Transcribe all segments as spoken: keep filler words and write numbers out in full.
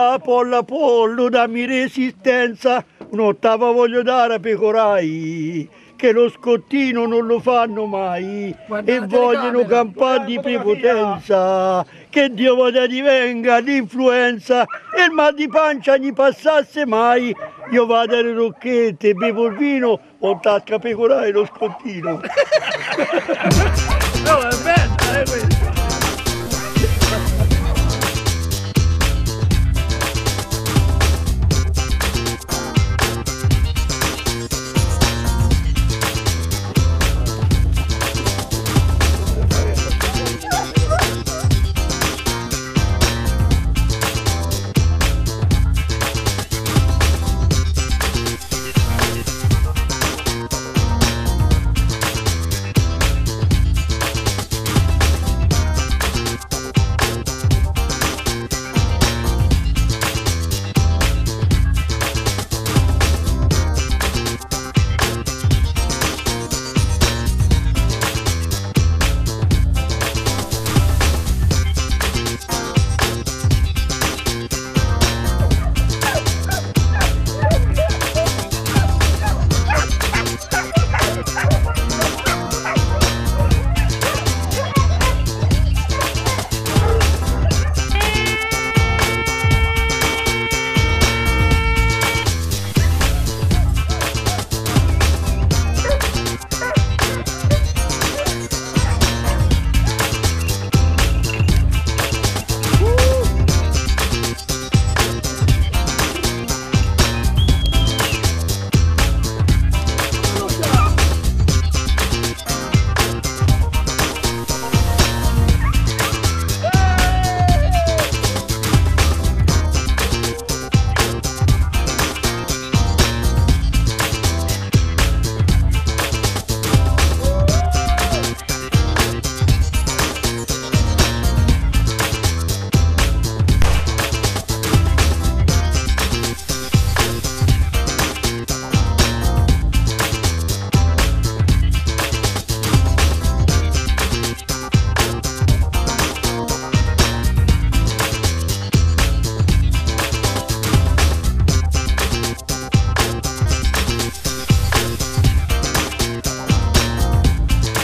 Apollo, Apollo, dammi resistenza, un'ottava voglio dare a pecorai, che lo scottino non lo fanno mai. Guardate, e vogliono campare di prepotenza, che Dio voglia divenga l'influenza, e il mal di pancia gli passasse mai. Io vado alle rocchette, bevo il vino, ho tasca pecorai lo scottino. No, è bella, è questa.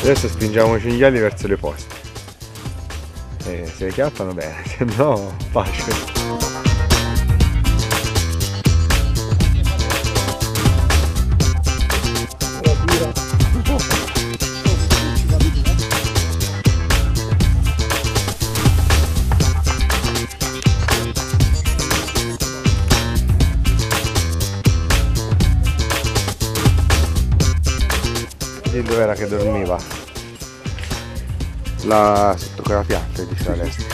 Adesso spingiamo i cinghiali verso le poste e se le chiappano bene, se no pace. E dove era che dormiva? Là sotto quella pianta di Celeste.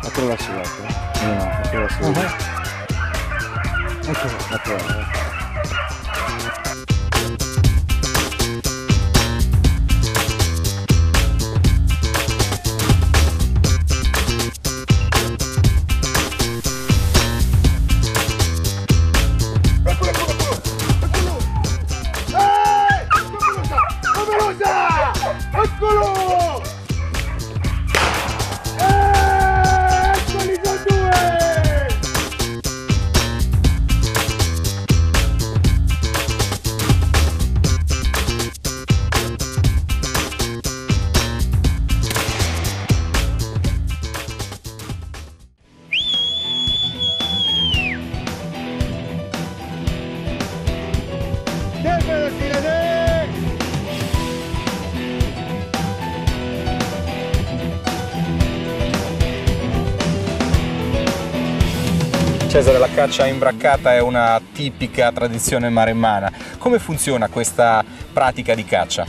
Ma te l'ho lasciato? No, no, te l'ho lasciato. Ecco, la prova. Cesare, la caccia imbraccata è una tipica tradizione maremmana. Come funziona questa pratica di caccia?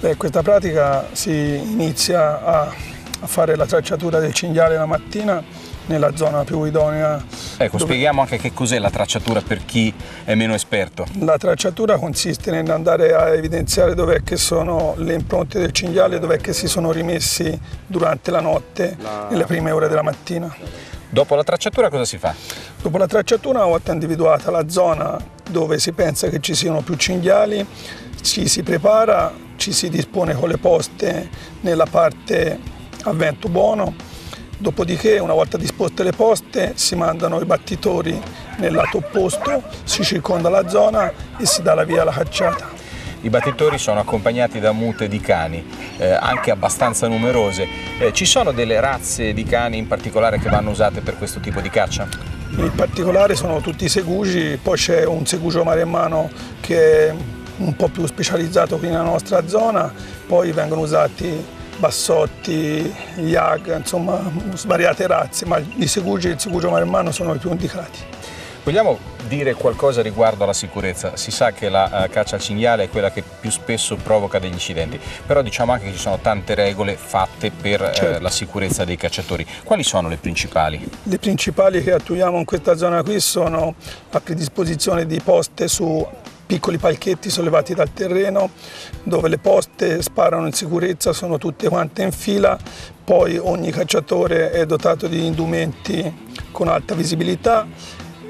Beh, questa pratica si inizia a, a fare la tracciatura del cinghiale la mattina nella zona più idonea. Ecco, dove... spieghiamo anche che cos'è la tracciatura per chi è meno esperto. La tracciatura consiste nell'andare a evidenziare dov'è che sono le impronte del cinghiale, dov'è che si sono rimessi durante la notte, la... nelle prime ore della mattina. Dopo la tracciatura cosa si fa? Dopo la tracciatura, una volta individuata la zona dove si pensa che ci siano più cinghiali, ci si prepara, ci si dispone con le poste nella parte a vento buono, dopodiché una volta disposte le poste si mandano i battitori nel lato opposto, si circonda la zona e si dà la via alla cacciata. I battitori sono accompagnati da mute di cani, eh, anche abbastanza numerose. Eh, ci sono delle razze di cani in particolare che vanno usate per questo tipo di caccia? In particolare sono tutti i segugi, poi c'è un segugio maremmano che è un po' più specializzato qui nella nostra zona, poi vengono usati bassotti, jag, insomma svariate razze, ma i segugi e il segugio maremmano sono i più indicati. Vogliamo dire qualcosa riguardo alla sicurezza? Si sa che la caccia al cinghiale è quella che più spesso provoca degli incidenti, però diciamo anche che ci sono tante regole fatte per certo. eh, la sicurezza dei cacciatori. Quali sono le principali? Le principali che attuiamo in questa zona qui sono la predisposizione di poste su piccoli palchetti sollevati dal terreno, dove le poste sparano in sicurezza, sono tutte quante in fila, poi ogni cacciatore è dotato di indumenti con alta visibilità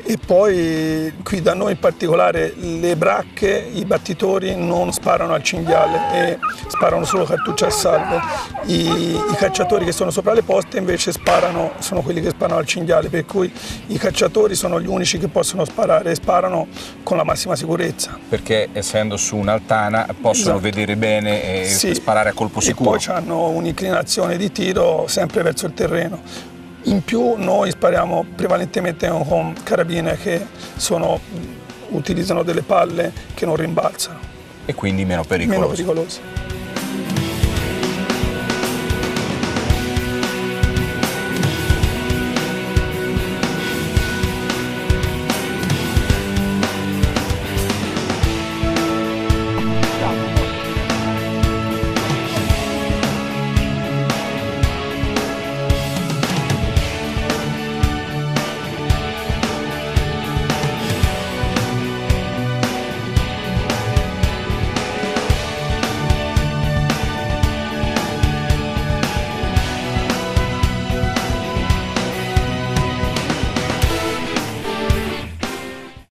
e poi qui da noi in particolare le bracche, i battitori non sparano al cinghiale e sparano solo cartucce a salvo. I, i cacciatori che sono sopra le poste invece sparano, sono quelli che sparano al cinghiale, per cui i cacciatori sono gli unici che possono sparare e sparano con la massima sicurezza. Perché essendo su un'altana possono esatto. vedere bene e sì. sparare a colpo sicuro. E poi hanno un'inclinazione di tiro sempre verso il terreno. In più noi spariamo prevalentemente con carabine che sono, utilizzano delle palle che non rimbalzano. E quindi meno pericolose. Meno pericolose.